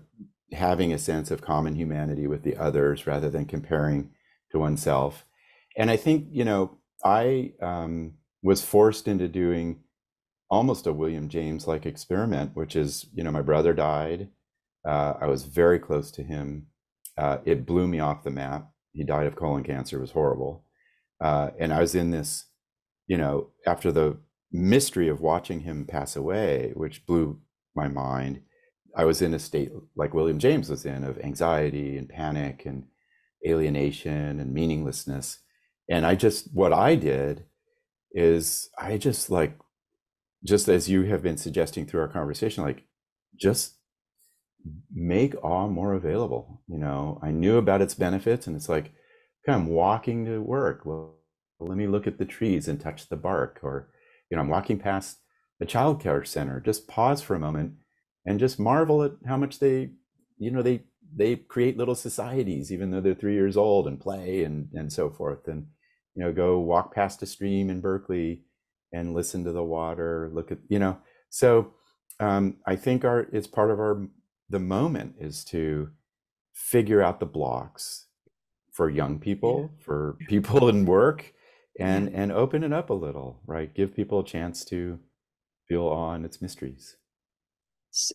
having a sense of common humanity with the others rather than comparing to oneself. And I think, you know, I um, was forced into doing almost a William James like experiment, which is, you know, my brother died. Uh, I was very close to him. Uh, it blew me off the map. He died of colon cancer. It was horrible. Uh, and I was in this, you know, after the mystery of watching him pass away, which blew my mind, I was in a state like William James was in, of anxiety and panic and alienation and meaninglessness. And I just, what I did is I just like, just as you have been suggesting through our conversation, like just make awe more available. You know, I knew about its benefits, and it's like, okay, I'm walking to work. Well, let me look at the trees and touch the bark. Or, you know, I'm walking past the childcare center, just pause for a moment and just marvel at how much they, you know, they, they create little societies, even though they're three years old, and play and, and so forth. And, you know, go walk past a stream in Berkeley and listen to the water, look at, you know, so um, I think our, it's part of our, the moment is to figure out the blocks for young people, yeah. for people in work, and, and open it up a little, right? Give people a chance to feel awe in its mysteries.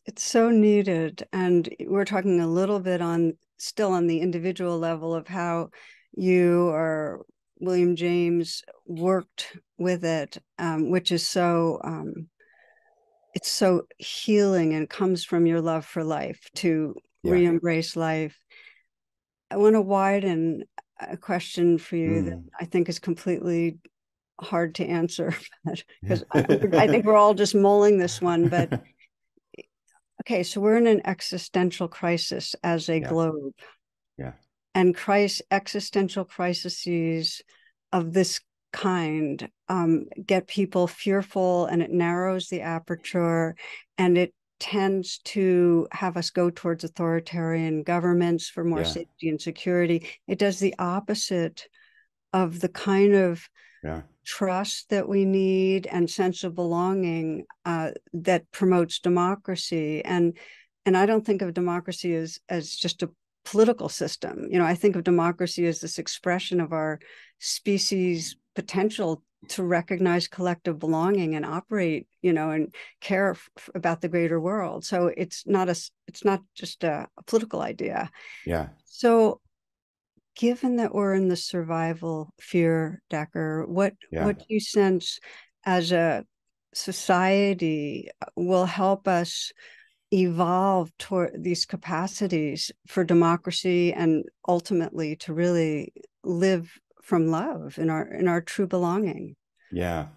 It's so needed. And we're talking a little bit on, still on the individual level of how you are, William James worked with it, um, which is so, um, it's so healing and comes from your love for life, to yeah. re-embrace life. I want to widen a question for you mm. that I think is completely hard to answer, because I, I think we're all just mulling this one, but okay, so we're in an existential crisis as a yeah. globe. Yeah. And crisis, existential crises of this kind um, get people fearful, and it narrows the aperture, and it tends to have us go towards authoritarian governments for more yeah. safety and security. It does the opposite of the kind of yeah. trust that we need and sense of belonging uh, that promotes democracy. And and I don't think of democracy as, as just a political system. You know, I think of democracy as this expression of our species' potential to recognize collective belonging and operate, you know, and care about the greater world. So it's not a, it's not just a, a political idea. Yeah. So given that we're in the survival fear, Dacher, what, yeah. what do you sense as a society will help us evolve toward these capacities for democracy, and ultimately to really live from love in our in our true belonging? Yeah,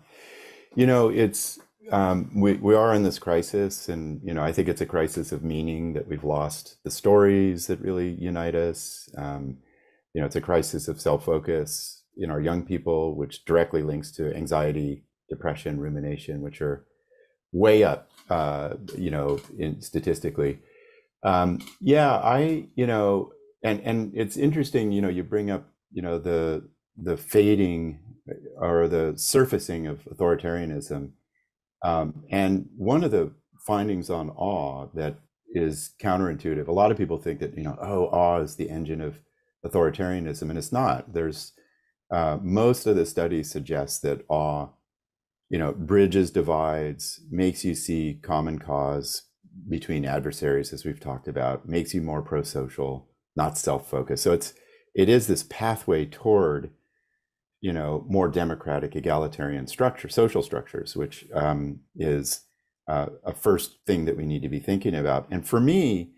you know, it's um, we we are in this crisis, and you know, I think it's a crisis of meaning, that we've lost the stories that really unite us. Um, you know, it's a crisis of self-focus in our young people, which directly links to anxiety, depression, rumination, which are way up, uh, you know, in statistically. Um, yeah, I, you know, and, and it's interesting, you know, you bring up, you know, the, the fading or the surfacing of authoritarianism. Um, and one of the findings on awe that is counterintuitive, a lot of people think that, you know, oh, awe is the engine of authoritarianism, and it's not. There's Uh, most of the studies suggest that awe, you know, bridges divides, makes you see common cause between adversaries, as we've talked about, makes you more pro-social, not self-focused. So it's it is this pathway toward, you know, more democratic, egalitarian structure, social structures, which um, is uh, a first thing that we need to be thinking about. And for me,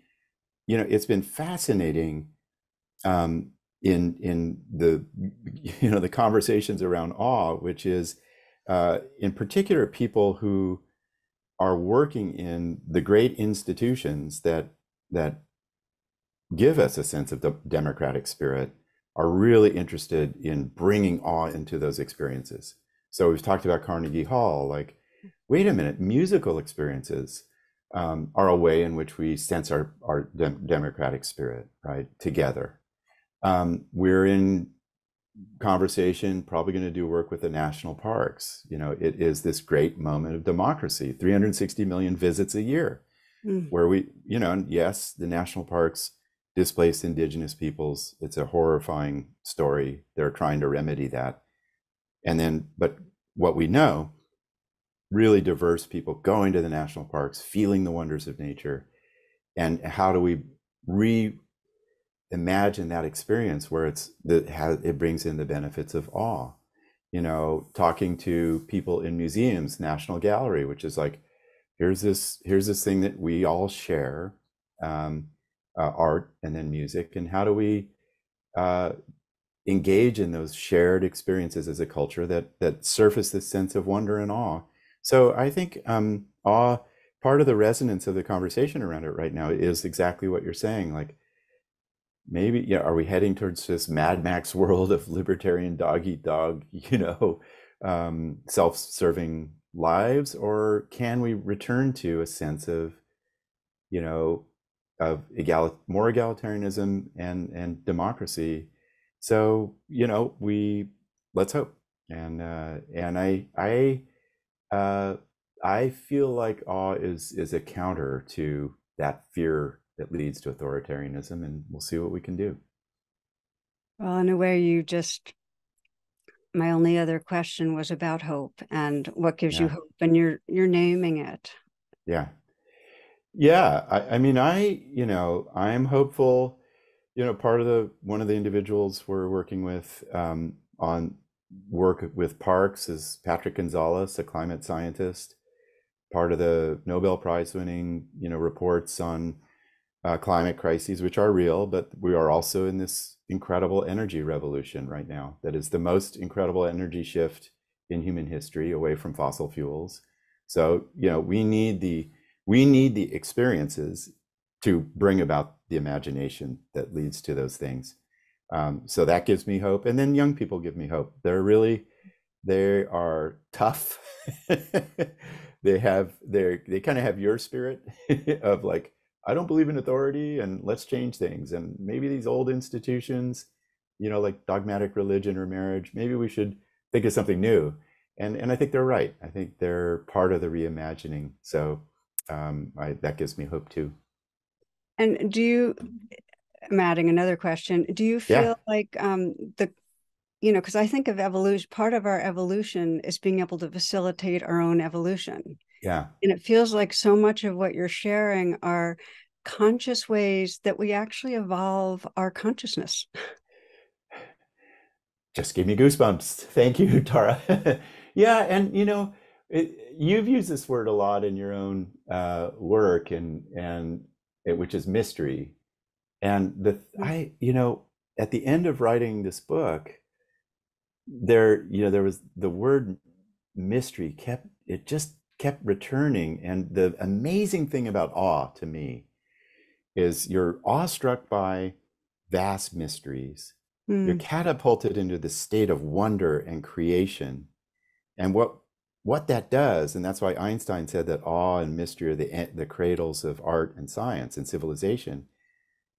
you know, it's been fascinating um, in in the you know the conversations around awe, which is uh, in particular people who are working in the great institutions that that give us a sense of the democratic spirit are really interested in bringing awe into those experiences. So we've talked about Carnegie Hall, like, wait a minute, musical experiences um, are a way in which we sense our, our de democratic spirit, right, together. Um, we're in conversation, probably gonna do work with the national parks. You know, it is this great moment of democracy, three hundred sixty million visits a year, mm. where we, you know, and yes, the national parks displaced indigenous peoples. It's a horrifying story. They're trying to remedy that. And then, but what we know, really diverse people going to the national parks, feeling the wonders of nature. And how do we reimagine that experience where it's that has, it brings in the benefits of awe? You know, talking to people in museums, National Gallery, which is like, here's this, here's this thing that we all share. Um, Uh, art and then music, and how do we uh, engage in those shared experiences as a culture that that surface this sense of wonder and awe? So I think um, awe, part of the resonance of the conversation around it right now is exactly what you're saying. Like, maybe, yeah, you know, are we heading towards this Mad Max world of libertarian dog eat dog, you know, um, self-serving lives, or can we return to a sense of, you know, of egal- more egalitarianism and and democracy? So, you know, we let's hope. And uh, and I I uh, I feel like awe is is a counter to that fear that leads to authoritarianism, and we'll see what we can do. Well, in a way, you just my only other question was about hope and what gives yeah. you hope, and you're you're naming it. Yeah. Yeah, I, I mean, I, you know, I'm hopeful. You know, part of the, one of the individuals we're working with um, on work with parks is Patrick Gonzalez, a climate scientist, part of the Nobel Prize winning, you know, reports on uh, climate crises, which are real, but we are also in this incredible energy revolution right now. That is the most incredible energy shift in human history away from fossil fuels. So, you know, we need the We need the experiences to bring about the imagination that leads to those things. Um, so that gives me hope. And then young people give me hope. They're really, they are tough. They have, they're, they kind of have your spirit of like, I don't believe in authority and let's change things. And maybe these old institutions, you know, like dogmatic religion or marriage, maybe we should think of something new. And, and I think they're right. I think they're part of the reimagining. So Um, I, that gives me hope too. And do you, I'm adding another question. Do you feel yeah. like um, the, you know, because I think of evolution, part of our evolution is being able to facilitate our own evolution. Yeah. And it feels like so much of what you're sharing are conscious ways that we actually evolve our consciousness. Just gave me goosebumps. Thank you, Tara. Yeah. And, you know, It, you've used this word a lot in your own uh, work, and and it, which is mystery. And the I, you know, at the end of writing this book, there, you know, there was the word mystery kept it just kept returning. And the amazing thing about awe to me is you're awestruck by vast mysteries. Mm. You're catapulted into the state of wonder and creation, and what. What that does, and that's why Einstein said that awe and mystery are the, the cradles of art and science and civilization,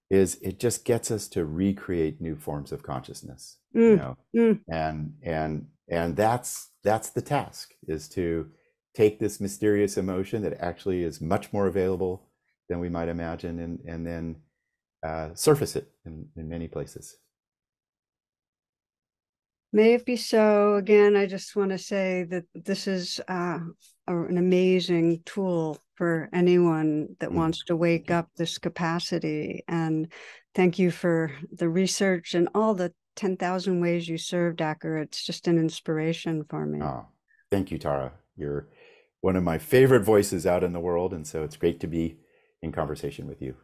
is it just gets us to recreate new forms of consciousness. Mm. You know? Mm. And and and that's that's the task, is to take this mysterious emotion that actually is much more available than we might imagine, and and then uh, surface it in, in many places. May it be so. Again, I just want to say that this is uh, an amazing tool for anyone that wants to wake up this capacity. And thank you for the research and all the ten thousand ways you serve, Dacher. It's just an inspiration for me. Oh, thank you, Tara. You're one of my favorite voices out in the world. And so it's great to be in conversation with you.